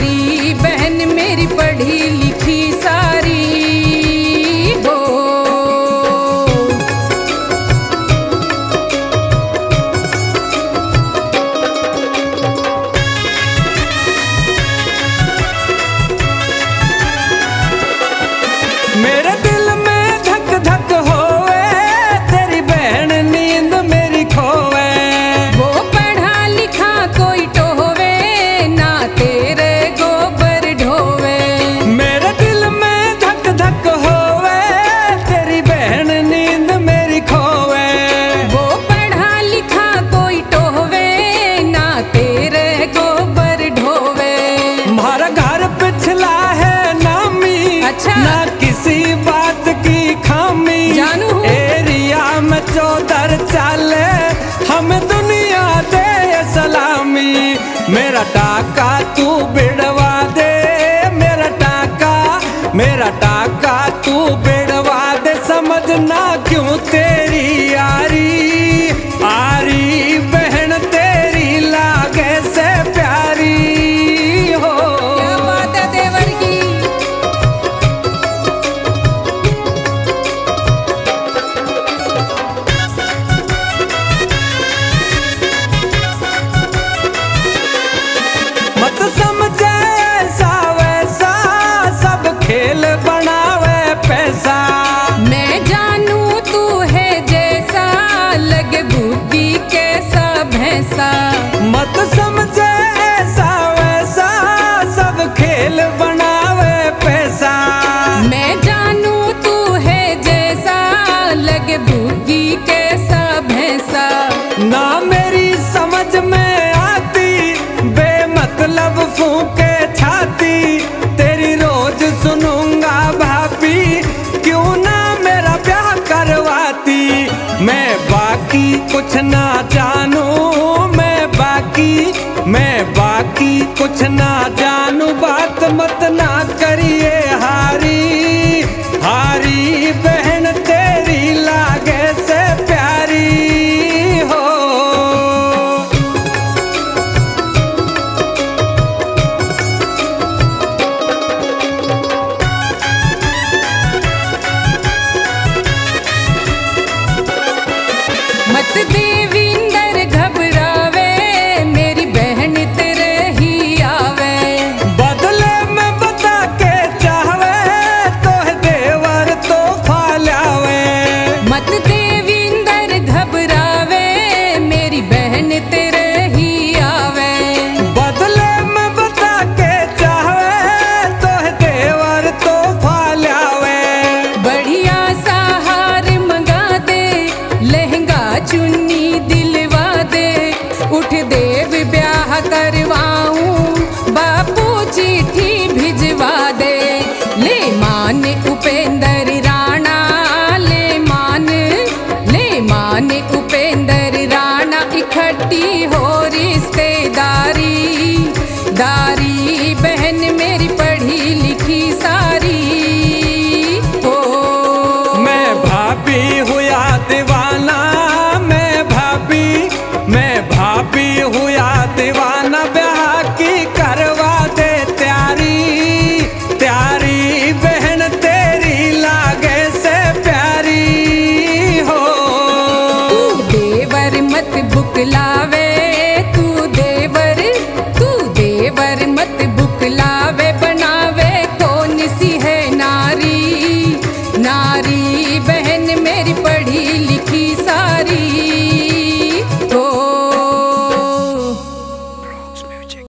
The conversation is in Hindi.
तुम्हारी बहन मेरी पढ़ी लिखी सारी हो। मेरे दिल में धक धक होवे, तेरी बहन नींद मेरी खोवे। वो पढ़ा लिखा कोई टोवे, ना तेरे गोबर ढोवे। मेरे दिल में धक धक होवे, तेरी बहन नींद मेरी खोवे। वो पढ़ा लिखा कोई टोवे, ना तेरे गोबर ढोवे। हमारा घर पिछला है नामी, अच्छा ना किसी बात की खामी। एरिया में चौधर चाले, हमें दुनिया दे सलामी। मेरा टाका तू बिड़वा दे, मेरा टाका तू बिड़वा दे। समझना क्यों तेरी यारी, आरी बहन तेरी लागे से प्यारी हो। क्या बात है देवर की। मत समझे ऐसा वैसा, सब खेल बनावे पैसा। मैं जानू तू है जैसा, लगे बूटी कैसा भैंसा। मत समझे ऐसा वैसा, सब खेल बनावे पैसा। मैं जानू तू है जैसा, लगे बूटी कैसा भैंसा। ना मेरी समझ में आती, बेमतलब फूंके छाती। तेरी रोज सुनूंगा भाभी, क्यों ना मेरा ब्याह करवाती। मैं बाकी कुछ ना जानू, मैं बाकी कुछ ना जानू। बात मत ना करिए हारी, हारी बहन तेरी लागे से प्यारी हो। मत देविंदर घबरावे, मेरी बहन तेरे ही आवे। बदले में बता के चाहवे, तो है देवर तो फालावे। मत देविंदर घबरावे, मेरी बहन तेरे ही आवे। बदले में बता के चाहवे, तो है देवर तो फालावे। बढ़िया सहार मंगा दे, लहंगा चुन्नी दिलवा दे। उठ देव ब्याह करवाऊं, बापू चिट्ठी भिजवा दे। ले मान उपेंद्र